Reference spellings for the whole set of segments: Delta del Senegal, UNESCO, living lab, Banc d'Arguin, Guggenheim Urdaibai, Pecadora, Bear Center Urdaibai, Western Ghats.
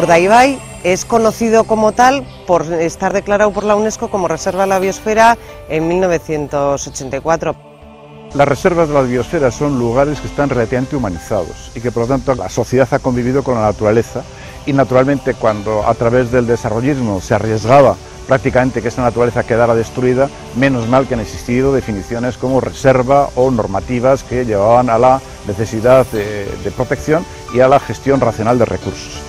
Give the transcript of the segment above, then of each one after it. Urdaibai es conocido como tal por estar declarado por la UNESCO como Reserva de la Biosfera en 1984. Las reservas de la biosfera son lugares que están relativamente humanizados y que por lo tanto la sociedad ha convivido con la naturaleza, y naturalmente cuando a través del desarrollismo se arriesgaba prácticamente que esa naturaleza quedara destruida, menos mal que han existido definiciones como reserva o normativas que llevaban a la necesidad de protección y a la gestión racional de recursos.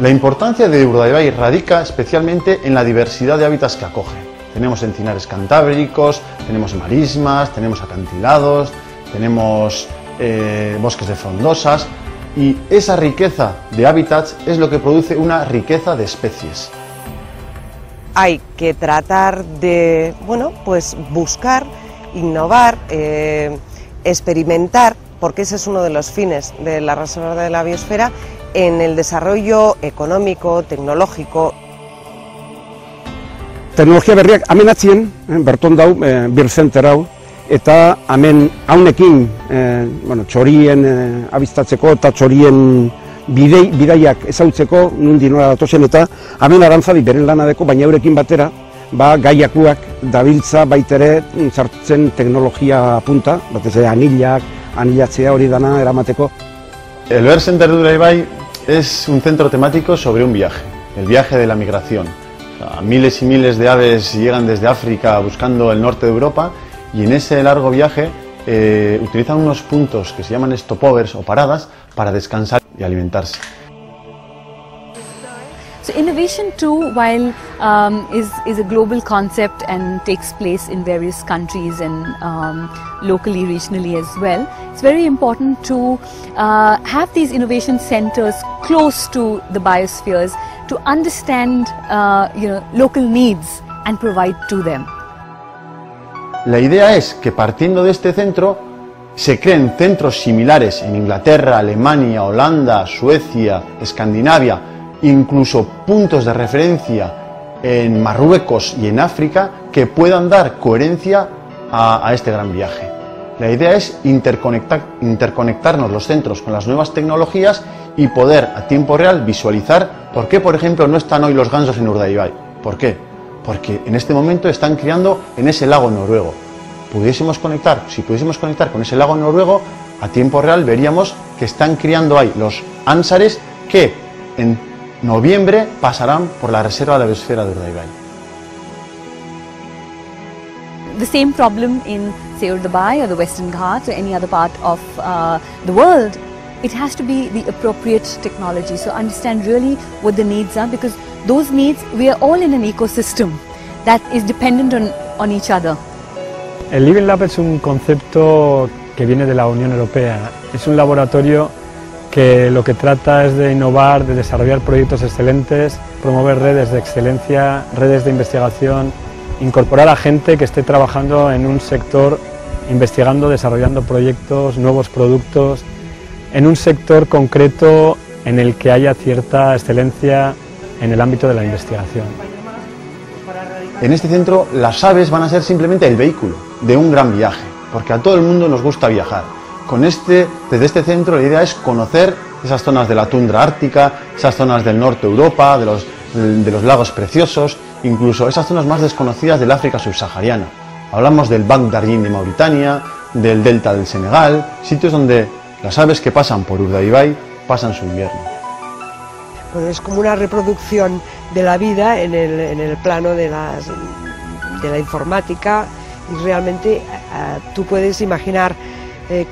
La importancia de Urdaibai radica especialmente en la diversidad de hábitats que acoge. Tenemos encinares cantábricos, tenemos marismas, tenemos acantilados, tenemos bosques de frondosas, y esa riqueza de hábitats es lo que produce una riqueza de especies. Hay que tratar de, buscar, innovar, experimentar, porque ese es uno de los fines de la Reserva de la Biosfera, en el desarrollo económico, tecnológico. Teknologia berriak amenatzen, berton dau, Bear Center hau, eta hemen haunekin, txorien abistatzeko eta txorien bidaiak ezautzeko, nundi nora datozen, eta hemen arantzadi beren lanadeko, baina eurekin batera, gaiakuak dabiltza baitere sartzen teknologia punta, batez ere anilak, anilatzea hori dana eramateko. El Bear Center Urdaibai es un centro temático sobre un viaje, el viaje de la migración. Miles y miles de aves llegan desde África buscando el norte de Europa, y en ese largo viaje utilizan unos puntos que se llaman stopovers o paradas para descansar y alimentarse. So innovation too, while is a global concept and takes place in various countries and locally, regionally as well, it's very important to have these innovation centers close to the biospheres to understand local needs and provide to them. La idea es que partiendo de este centro se creen centros similares en Inglaterra, Alemania, Holanda, Suecia, Escandinavia, incluso puntos de referencia en Marruecos y en África que puedan dar coherencia a este gran viaje. La idea es interconectarnos los centros con las nuevas tecnologías y poder a tiempo real visualizar por qué, por ejemplo, no están hoy los gansos en Urdaibai. ¿Por qué? Porque en este momento están criando en ese lago noruego. Si pudiésemos conectar con ese lago noruego, a tiempo real veríamos que están criando ahí los ánsares que en noviembre pasarán por la Reserva de la Biosfera de Urdaibai. The same problem in, say, Urdaibai or the Western Ghats or any other part of the world, it has to be the appropriate technology. So understand really what the needs are, because those needs, we are all in an ecosystem that is dependent on each other. El Living Lab es un concepto que viene de la Unión Europea. Es un laboratorio que lo que trata es de innovar, de desarrollar proyectos excelentes, promover redes de excelencia, redes de investigación, incorporar a gente que esté trabajando en un sector, investigando, desarrollando proyectos, nuevos productos, en un sector concreto en el que haya cierta excelencia en el ámbito de la investigación. En este centro las aves van a ser simplemente el vehículo de un gran viaje, porque a todo el mundo nos gusta viajar. Desde este centro la idea es conocer esas zonas de la tundra ártica, esas zonas del norte de Europa, de los lagos preciosos, incluso esas zonas más desconocidas del África subsahariana. Hablamos del Banc d'Arguin de Mauritania, del Delta del Senegal, sitios donde las aves que pasan por Urdaibai pasan su invierno. Pues es como una reproducción de la vida en el plano de la informática, y realmente tú puedes imaginar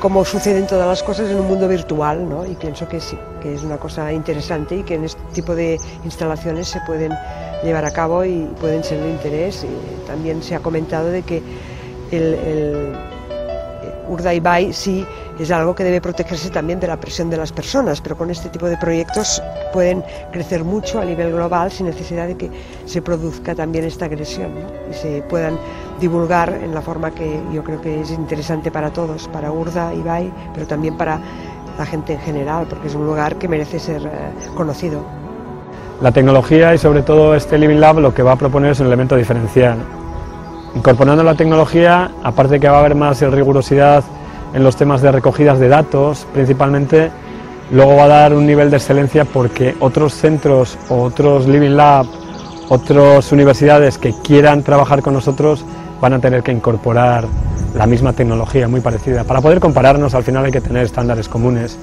cómo suceden todas las cosas en un mundo virtual, ¿no? Y pienso que sí, que es una cosa interesante y que en este tipo de instalaciones se pueden llevar a cabo y pueden ser de interés. Y también se ha comentado de que el Urdaibai sí es algo que debe protegerse también de la presión de las personas, pero con este tipo de proyectos pueden crecer mucho a nivel global sin necesidad de que se produzca también esta agresión, ¿no? Y se puedan divulgar en la forma que yo creo que es interesante para todos, para Urdaibai, pero también para la gente en general, porque es un lugar que merece ser conocido. La tecnología y sobre todo este Living Lab lo que va a proponer es un elemento diferencial. Incorporando la tecnología, aparte de que va a haber más rigurosidad en los temas de recogidas de datos, principalmente Luego va a dar un nivel de excelencia porque otros centros, otros Living Lab, otras universidades que quieran trabajar con nosotros van a tener que incorporar la misma tecnología muy parecida. Para poder compararnos al final hay que tener estándares comunes.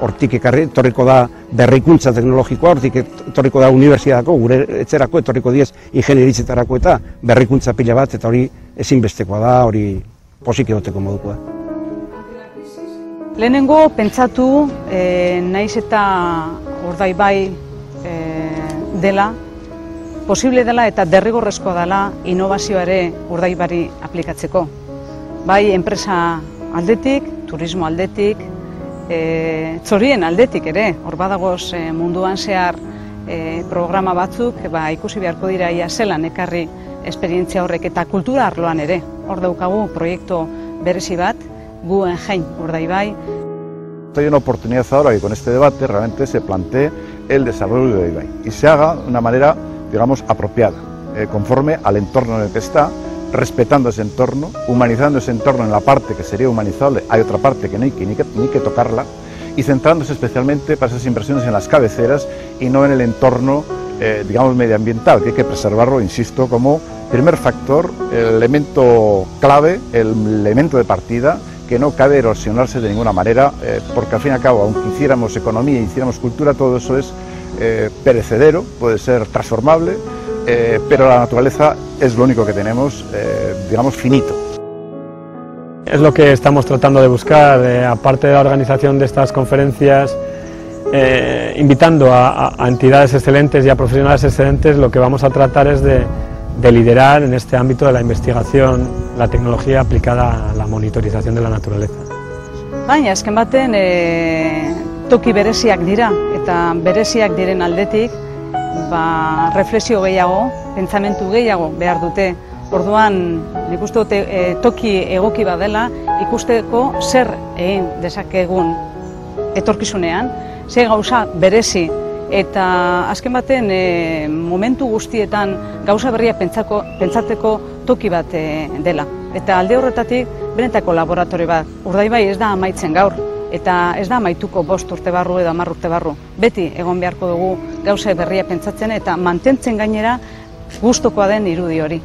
Hortik etorriko da berrikuntza teknologikoa, hortik etorriko da unibertsitateko, gure etxerako etorriko diez ingenieritzarako eta berrikuntza pila bat, eta hori ezinbestekoa da, hori posik egoteko modukoa. Lehenengo pentsatu, naiz eta Urdaibai dela, posible dela eta derrigorrezkoa dela innovazioa ere Urdaibari aplikatzeko. Bai enpresa aldetik, turismo aldetik, txorien aldetik ere, hor badagoz munduan zehar programa batzuk ikusi beharko dira ia zelan ekarri esperientzia horrek eta kultura arloan ere. Hor daukagu proiektu berezi bat, Guggenheim Urdaibai. Hay una oportunidad ahora que con este debate realmente se plantee el desarrollo de Urdaibai y se haga de una manera, digamos, apropiada, conforme al entorno en el que está, respetando ese entorno, humanizando ese entorno en la parte que sería humanizable, hay otra parte que no hay ni que tocarla, y centrándose especialmente para esas inversiones en las cabeceras y no en el entorno, digamos, medioambiental, que hay que preservarlo, insisto, como primer factor, el elemento clave, el elemento de partida, que no cabe erosionarse de ninguna manera, porque al fin y al cabo, aunque hiciéramos economía y hiciéramos cultura, todo eso es perecedero, puede ser transformable, pero la naturaleza es lo único que tenemos, digamos, finito. Es lo que estamos tratando de buscar, aparte de la organización de estas conferencias, invitando a entidades excelentes y a profesionales excelentes, lo que vamos a tratar es de liderar en este ámbito de la investigación, la tecnología aplicada a la monitorización de la naturaleza. Baina, azken baten, toki bereziak dira, eta bereziak diren aldetik, reflexio gehiago, pentsamentu gehiago behar dute. Orduan, nik uste dut toki egoki badela, ikusteko zer egin dezakegun etorkizunean, ze gauza berezi, eta azken baten momentu guztietan gauza berria pentsateko toki bat dela. Eta alde horretatik, benetako laboratorio bat. Urdaibai ez da amaitzen gaur, eta ez da amaituko 5 urte barru edo 10 urte barru. Beti egon beharko dugu gauza berria pentsatzen eta mantentzen gainera gustokoa den irudi hori.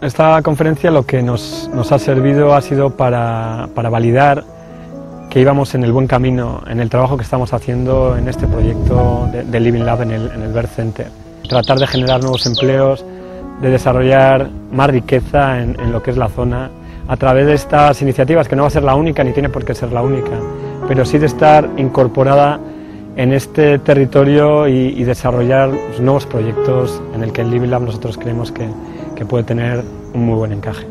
Esta conferencia lo que nos ha servido ha sido para validar que íbamos en el buen camino, en el trabajo que estamos haciendo en este proyecto de Living Lab en el Bear Center. Tratar de generar nuevos empleos, de desarrollar más riqueza en lo que es la zona, a través de estas iniciativas, que no va a ser la única ni tiene por qué ser la única, pero sí de estar incorporada en este territorio y desarrollar nuevos proyectos en el que el Living Lab nosotros creemos que puede tener un muy buen encaje.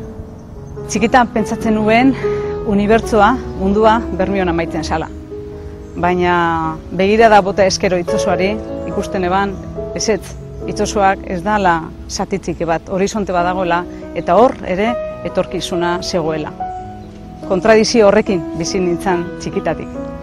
Txikitan pentsatzen nuen, unibertsoa, mundua, Bermion amaitzen zala. Baina begirada bota eskero itsosoari ikusten eban, ezetz, itsosoak ez dala satitzik bat, horizonte badagoela eta hor ere etorkizuna zegoela. Kontradizio horrekin bizi nintzen txikitatik.